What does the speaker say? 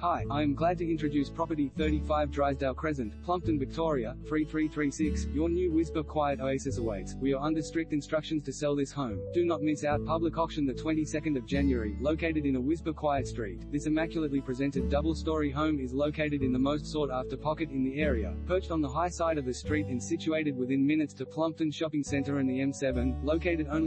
Hi, I am glad to introduce property 35 Drysdale Crescent, Plumpton, Victoria, 3336. Your new whisper quiet oasis awaits. We are under strict instructions to sell this home. Do not miss out. Public auction the 22nd of January, located in a whisper quiet street. This immaculately presented double-story home is located in the most sought-after pocket in the area, perched on the high side of the street and situated within minutes to Plumpton Shopping Centre and the M7, located only